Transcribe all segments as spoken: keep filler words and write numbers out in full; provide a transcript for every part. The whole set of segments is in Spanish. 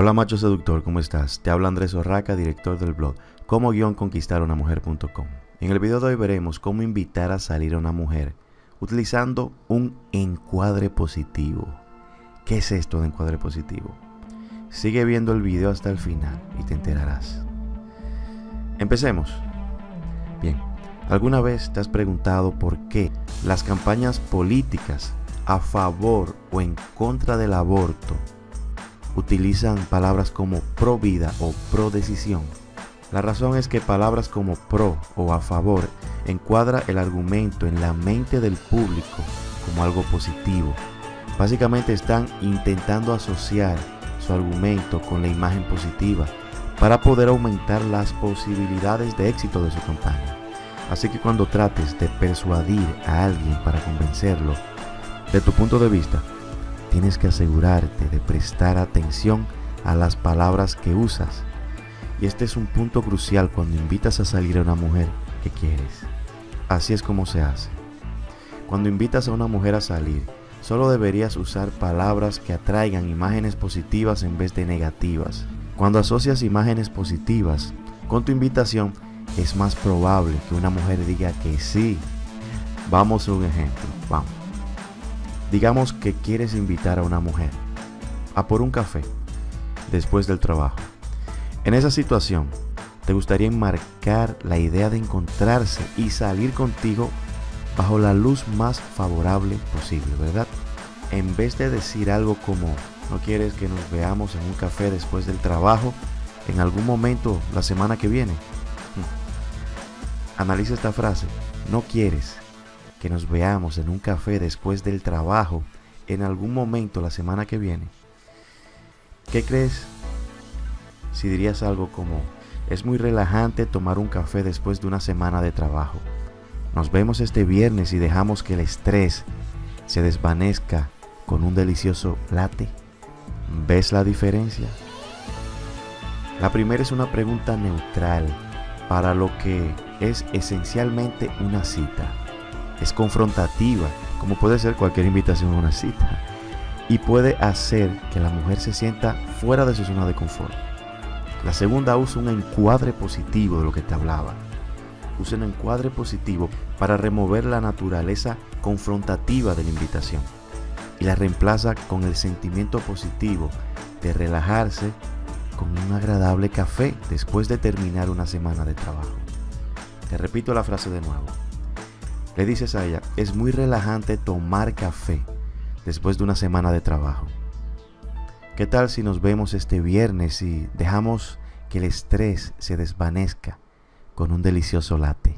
Hola macho seductor, ¿cómo estás? Te habla Andrés Orraca, director del blog como guión conquistar una mujer punto com. En el video de hoy veremos cómo invitar a salir a una mujer utilizando un encuadre positivo. ¿Qué es esto de encuadre positivo? Sigue viendo el video hasta el final y te enterarás. Empecemos. Bien, ¿alguna vez te has preguntado por qué las campañas políticas a favor o en contra del aborto utilizan palabras como pro vida o pro decisión? La razón es que palabras como pro o a favor encuadra el argumento en la mente del público como algo positivo. Básicamente están intentando asociar su argumento con la imagen positiva para poder aumentar las posibilidades de éxito de su campaña. Así que cuando trates de persuadir a alguien para convencerlo de tu punto de vista, tienes que asegurarte de prestar atención a las palabras que usas. Y este es un punto crucial cuando invitas a salir a una mujer que quieres. Así es como se hace. Cuando invitas a una mujer a salir, solo deberías usar palabras que atraigan imágenes positivas en vez de negativas. Cuando asocias imágenes positivas con tu invitación, es más probable que una mujer diga que sí. Vamos a un ejemplo. Vamos. Digamos que quieres invitar a una mujer a por un café después del trabajo. En esa situación, te gustaría enmarcar la idea de encontrarse y salir contigo bajo la luz más favorable posible, ¿verdad? En vez de decir algo como, no quieres que nos veamos en un café después del trabajo en algún momento la semana que viene. Analiza esta frase, no quieres que nos veamos en un café después del trabajo en algún momento la semana que viene. ¿Qué crees si dirías algo como, es muy relajante tomar un café después de una semana de trabajo? Nos vemos este viernes y dejamos que el estrés se desvanezca con un delicioso latte. ¿Ves la diferencia? La primera es una pregunta neutral para lo que es esencialmente una cita. Es confrontativa, como puede ser cualquier invitación a una cita, y puede hacer que la mujer se sienta fuera de su zona de confort. La segunda usa un encuadre positivo de lo que te hablaba. Usa un encuadre positivo para remover la naturaleza confrontativa de la invitación y la reemplaza con el sentimiento positivo de relajarse con un agradable café después de terminar una semana de trabajo. Te repito la frase de nuevo. Le dices a ella, es muy relajante tomar café después de una semana de trabajo. ¿Qué tal si nos vemos este viernes y dejamos que el estrés se desvanezca con un delicioso latte?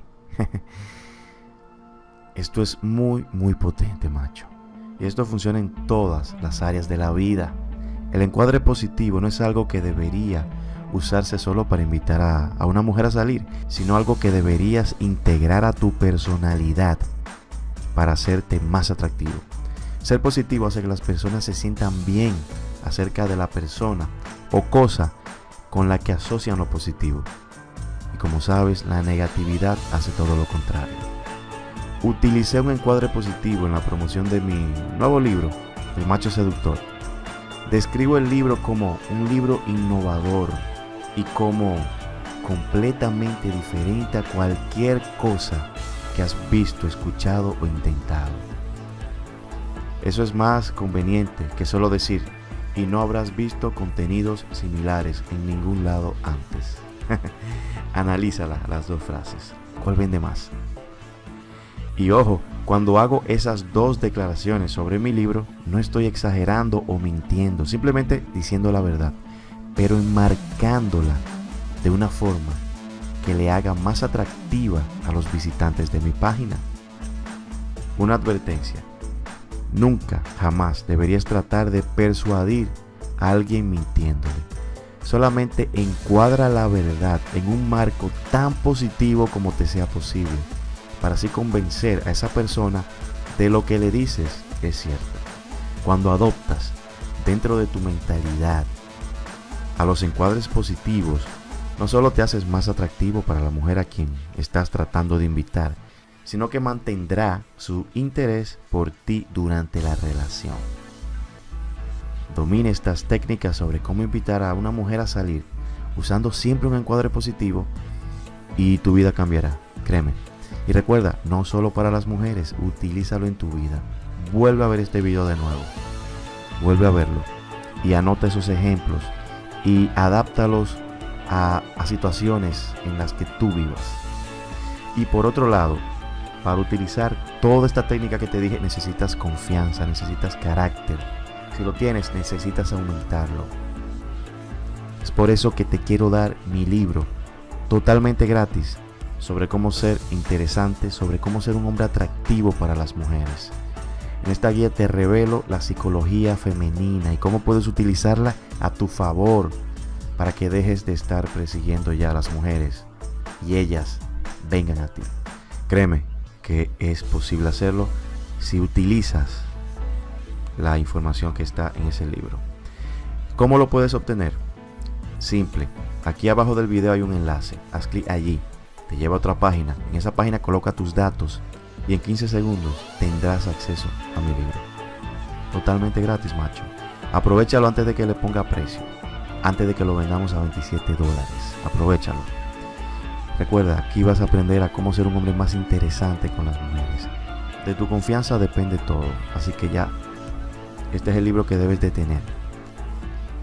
Esto es muy, muy potente, macho. Y esto funciona en todas las áreas de la vida. El encuadre positivo no es algo que debería usarse solo para invitar a, a una mujer a salir, sino algo que deberías integrar a tu personalidad para hacerte más atractivo. Ser positivo hace que las personas se sientan bien acerca de la persona o cosa con la que asocian lo positivo. Y como sabes, la negatividad hace todo lo contrario. Utilicé un encuadre positivo en la promoción de mi nuevo libro, El macho seductor. Describo el libro como un libro innovador y como completamente diferente a cualquier cosa que has visto, escuchado o intentado. Eso es más conveniente que solo decir, y no habrás visto contenidos similares en ningún lado antes. Analízala, las dos frases. ¿Cuál vende más? Y ojo, cuando hago esas dos declaraciones sobre mi libro, no estoy exagerando o mintiendo, simplemente diciendo la verdad, pero enmarcándola de una forma que le haga más atractiva a los visitantes de mi página. Una advertencia, nunca, jamás deberías tratar de persuadir a alguien mintiéndole. Solamente encuadra la verdad en un marco tan positivo como te sea posible, para así convencer a esa persona de lo que le dices es cierto. Cuando adoptas dentro de tu mentalidad a los encuadres positivos, no solo te haces más atractivo para la mujer a quien estás tratando de invitar, sino que mantendrá su interés por ti durante la relación. Domine estas técnicas sobre cómo invitar a una mujer a salir, usando siempre un encuadre positivo, y tu vida cambiará, créeme. Y recuerda, no solo para las mujeres, utilízalo en tu vida. Vuelve a ver este video de nuevo, vuelve a verlo y anota esos ejemplos y adáptalos a, a situaciones en las que tú vivas. Y por otro lado, para utilizar toda esta técnica que te dije, necesitas confianza, necesitas carácter. Si lo tienes, necesitas aumentarlo. Es por eso que te quiero dar mi libro totalmente gratis sobre cómo ser interesante, sobre cómo ser un hombre atractivo para las mujeres. En esta guía te revelo la psicología femenina y cómo puedes utilizarla a tu favor para que dejes de estar persiguiendo ya a las mujeres y ellas vengan a ti. Créeme que es posible hacerlo si utilizas la información que está en ese libro. ¿Cómo lo puedes obtener? Simple. Aquí abajo del video hay un enlace. Haz clic allí. Te lleva a otra página. En esa página coloca tus datos y en quince segundos tendrás acceso a mi libro. Totalmente gratis, macho. Aprovechalo antes de que le ponga precio. Antes de que lo vendamos a veintisiete dólares. Aprovechalo. Recuerda, aquí vas a aprender a cómo ser un hombre más interesante con las mujeres. De tu confianza depende todo. Así que ya, este es el libro que debes de tener.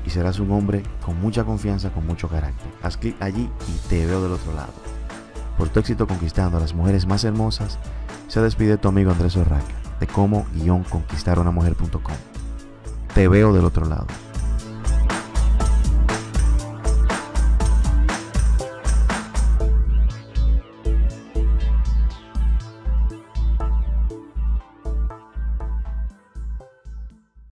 Y serás un hombre con mucha confianza, con mucho carácter. Haz clic allí y te veo del otro lado. Por tu éxito conquistando a las mujeres más hermosas, se despide tu amigo Andrés Orraca de como guión conquistar una mujer punto com. Te veo del otro lado.